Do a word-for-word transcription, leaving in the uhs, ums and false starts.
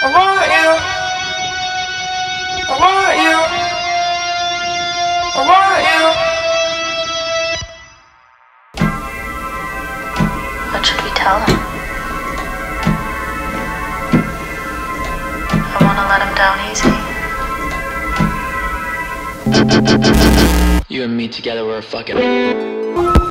I want you. I want you. I want you. What should we tell him? I want to let him down easy. You and me together were a fucking...